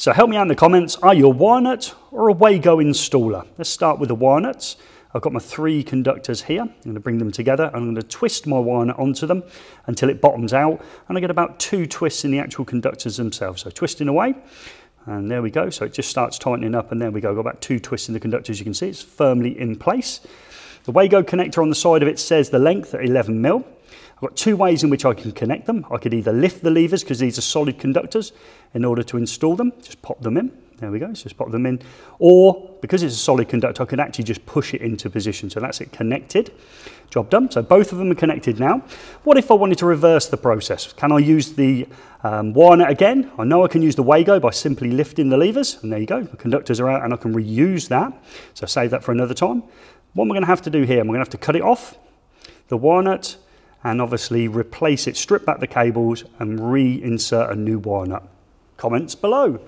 So help me out in the comments, are you a wire nut or a Wago installer? Let's start with the wire nuts. I've got my three conductors here. I'm going to bring them together. I'm going to twist my wire nut onto them until it bottoms out, and I get about two twists in the actual conductors themselves. So twisting away, and there we go. So it just starts tightening up, and there we go. I've got about two twists in the conductors. You can see it's firmly in place. The Wago connector on the side of it says the length at 11 mil. I've got two ways in which I can connect them. I could either lift the levers, because these are solid conductors, in order to install them. Just pop them in. There we go, so just pop them in. Or, because it's a solid conductor, I can actually just push it into position. So that's it connected. Job done. So both of them are connected now. What if I wanted to reverse the process? Can I use the wire nut again? I know I can use the Wago by simply lifting the levers. And there you go, the conductors are out, and I can reuse that. So save that for another time. What am I going to have to do here? I'm going to have to cut it off, the wire nut, and obviously replace it, strip back the cables, and reinsert a new wire nut. Comments below.